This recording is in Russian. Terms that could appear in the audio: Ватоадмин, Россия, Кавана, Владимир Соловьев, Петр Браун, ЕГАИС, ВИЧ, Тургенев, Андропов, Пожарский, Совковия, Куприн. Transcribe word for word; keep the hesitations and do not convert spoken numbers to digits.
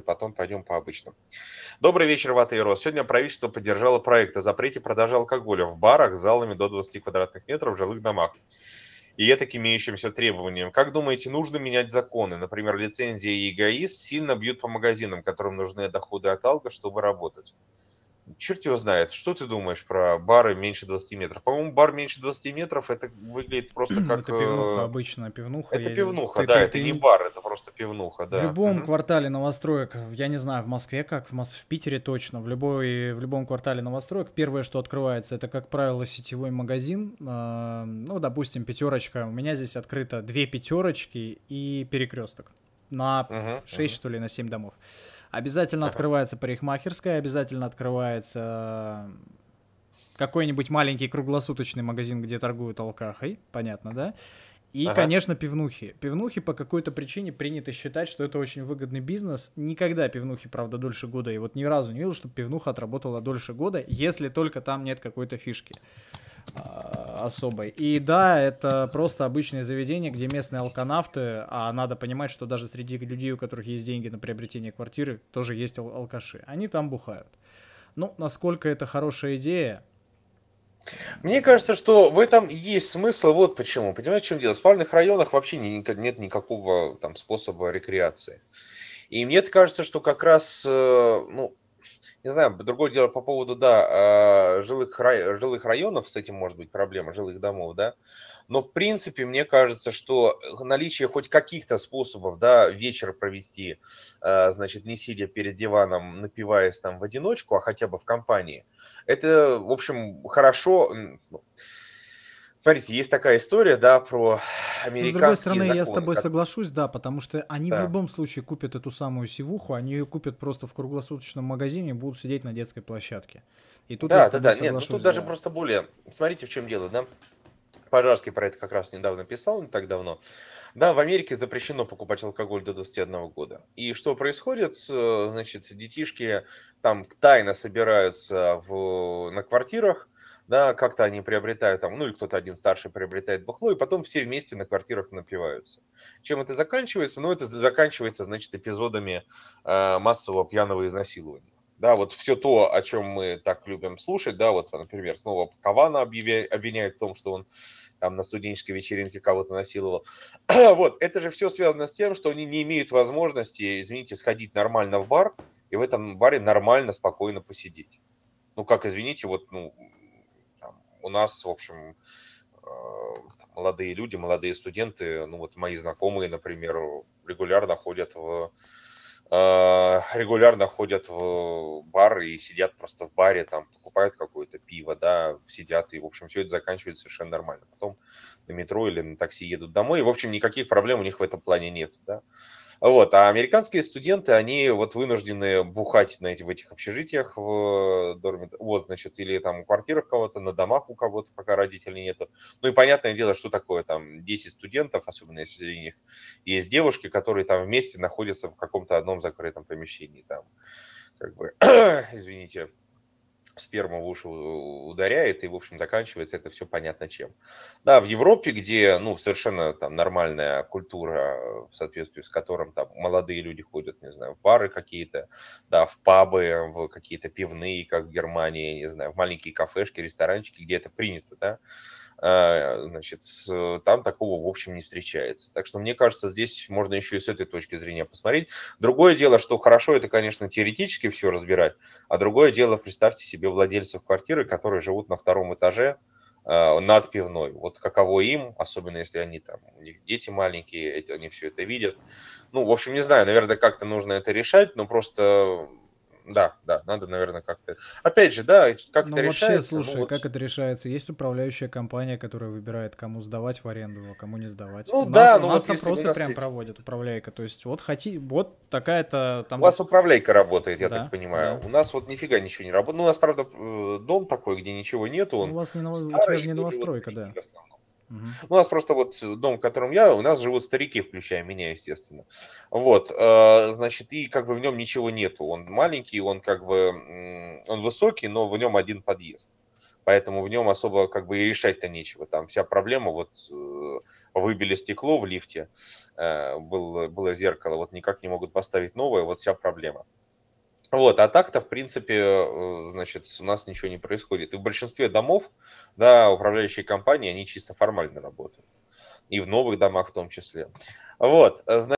и потом пойдем по обычным. Добрый вечер, Вата и Рос. Сегодня правительство поддержало проект о запрете продажи алкоголя в барах с залами до двадцати квадратных метров в жилых домах. И это к имеющимся требованиям. Как думаете, нужно менять законы? Например, лицензии ЕГАИС сильно бьют по магазинам, которым нужны доходы от алка, чтобы работать. Черт его знает. Что ты думаешь про бары меньше двадцати метров? По-моему, бар меньше двадцати метров, это выглядит просто как... Это пивнуха, обычная пивнуха. Это я... пивнуха, ты, да, ты, это ты... не бар, это просто пивнуха, да. В любом mm-hmm. квартале новостроек, я не знаю, в Москве как, в, Мос... в Питере точно, в, любой, в любом квартале новостроек первое, что открывается, это, как правило, сетевой магазин, э, ну, допустим, пятерочка. У меня здесь открыто две пятерочки и перекресток на mm-hmm. шесть, mm-hmm. что ли, на семь домов. Обязательно открывается парикмахерская, обязательно открывается какой-нибудь маленький круглосуточный магазин, где торгуют алкахой, понятно, да? И, ага. конечно, пивнухи. Пивнухи по какой-то причине принято считать, что это очень выгодный бизнес. Никогда пивнухи, правда, дольше года. И вот ни разу не видел, чтобы пивнуха отработала дольше года, если только там нет какой-то фишки особой. И да, это просто обычное заведение, где местные алканавты, а надо понимать, что даже среди людей, у которых есть деньги на приобретение квартиры, тоже есть ал- алкаши. Они там бухают. Ну, насколько это хорошая идея? Мне кажется, что в этом есть смысл. Вот почему. Понимаете, в чем дело? В спальных районах вообще нет никакого там способа рекреации. И мне кажется, что как раз, ну, не знаю, другое дело по поводу, да, жилых, рай... жилых районов, с этим может быть проблема, жилых домов, да, но в принципе мне кажется, что наличие хоть каких-то способов, да, вечер провести, значит, не сидя перед диваном, напиваясь там в одиночку, а хотя бы в компании, это, в общем, хорошо. Смотрите, есть такая история, да, про американские законы. С другой стороны, законы, я с тобой как... соглашусь, да, потому что они да. в любом случае купят эту самую сивуху, они ее купят просто в круглосуточном магазине и будут сидеть на детской площадке. И тут да, я да, да, нет, ну, тут да. даже просто более. Смотрите, в чем дело, да? Пожарский про это как раз недавно писал, не так давно. Да, в Америке запрещено покупать алкоголь до двадцати одного года. И что происходит? Значит, детишки там тайно собираются в... на квартирах. Да, как-то они приобретают, там, ну или кто-то один старший приобретает бухло, и потом все вместе на квартирах напиваются. Чем это заканчивается? Ну, это заканчивается, значит, эпизодами э, массового пьяного изнасилования. Да, вот все то, о чем мы так любим слушать, да, вот, например, снова Кавана объявля... обвиняет в том, что он там на студенческой вечеринке кого-то насиловал. Вот, это же все связано с тем, что они не имеют возможности, извините, сходить нормально в бар, и в этом баре нормально, спокойно посидеть. Ну, как, извините, вот, ну... У нас, в общем, молодые люди, молодые студенты, ну вот мои знакомые, например, регулярно ходят в, регулярно ходят в бар и сидят просто в баре, там покупают какое-то пиво, да, сидят, и, в общем, все это заканчивается совершенно нормально. Потом на метро или на такси едут домой, и, в общем, никаких проблем у них в этом плане нет, да. Вот, а американские студенты, они вот вынуждены бухать на этих, в этих общежитиях, в дорме, вот, значит, или там в квартирах кого-то, на домах у кого-то, пока родителей нету. Ну и понятное дело, что такое там десять студентов, особенно если среди них есть девушки, которые там вместе находятся в каком-то одном закрытом помещении, там, как бы, извините, сперма в уши ударяет, и, в общем, заканчивается это все понятно чем. Да, в Европе, где, ну, совершенно там нормальная культура, в соответствии с которым там молодые люди ходят, не знаю, в бары какие-то, да, в пабы, в какие-то пивные, как в Германии, не знаю, в маленькие кафешки, ресторанчики, где это принято, да, значит, там такого, в общем, не встречается. Так что, мне кажется, здесь можно еще и с этой точки зрения посмотреть. Другое дело, что хорошо это, конечно, теоретически все разбирать, а другое дело, представьте себе владельцев квартиры, которые живут на втором этаже над пивной. Вот каково им, особенно если они там, у них дети маленькие, они все это видят. Ну, в общем, не знаю, наверное, как-то нужно это решать, но просто... Да, да, надо, наверное, как-то... Опять же, да, как это решается... Вообще, слушай, ну, вот... как это решается? Есть управляющая компания, которая выбирает, кому сдавать в аренду, а кому не сдавать. Ну, у да, нас, ну, у нас вот опросы нас прям есть... проводят, управляйка. То есть, вот хоти... вот такая-то... Там... У вас управляйка работает, я да, так понимаю. Да. У нас вот нифига ничего не работает. Ну, у нас, правда, дом такой, где ничего нету. Он у вас не, старый, у тебя же не новостройка, да. У нас просто вот дом, в котором я, у нас живут старики, включая меня, естественно. Вот, значит, и как бы в нем ничего нету. Он маленький, он как бы, он высокий, но в нем один подъезд. Поэтому в нем особо как бы и решать-то нечего. Там вся проблема вот выбили стекло в лифте, было, было зеркало, вот никак не могут поставить новое, вот вся проблема. Вот, а так-то, в принципе, значит, у нас ничего не происходит. И в большинстве домов, да, управляющие компании, они чисто формально работают. И в новых домах в том числе. Вот, значит.